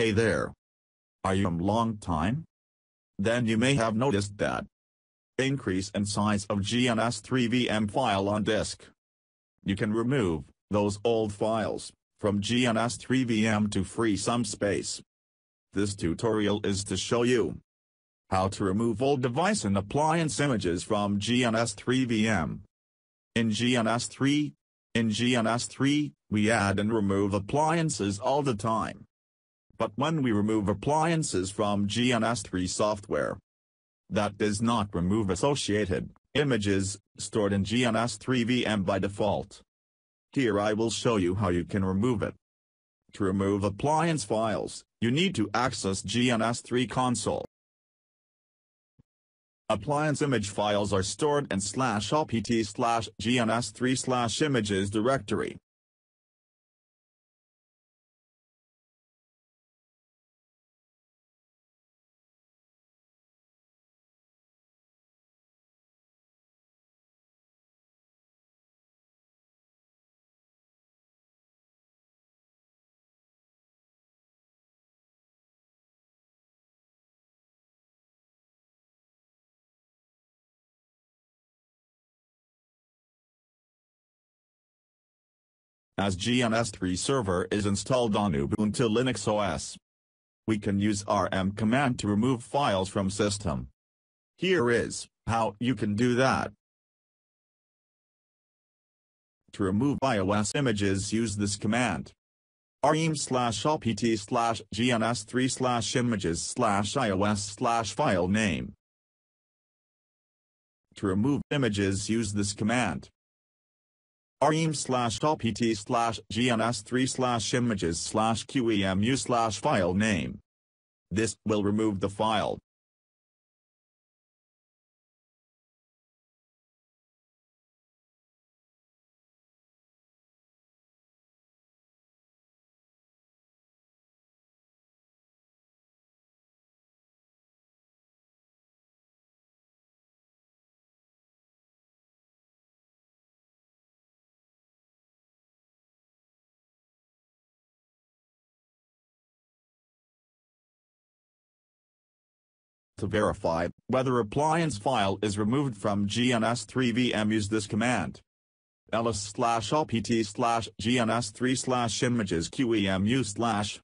Hey there. Are you a long time? Then you may have noticed that increase in size of GNS3 VM file on disk. You can remove those old files from GNS3 VM to free some space. This tutorial is to show you how to remove old device and appliance images from GNS3 VM. In GNS3, we add and remove appliances all the time. But when we remove appliances from GNS3 software, that does not remove associated images stored in GNS3 VM by default. Here I will show you how you can remove it. To remove appliance files, you need to access GNS3 console. Appliance image files are stored in /opt/gns3/images directory. As GNS3 server is installed on Ubuntu Linux OS, we can use rm command to remove files from system. Here is how you can do that. To remove iOS images, use this command: rm/opt/gns3/images/ios/file name. To remove images, use this command: rm/opt/gns3/images/QEMU/file name. This will remove the file. To verify whether appliance file is removed from GNS3 VM, use this command: ls/opt/gns3/images/QEMU/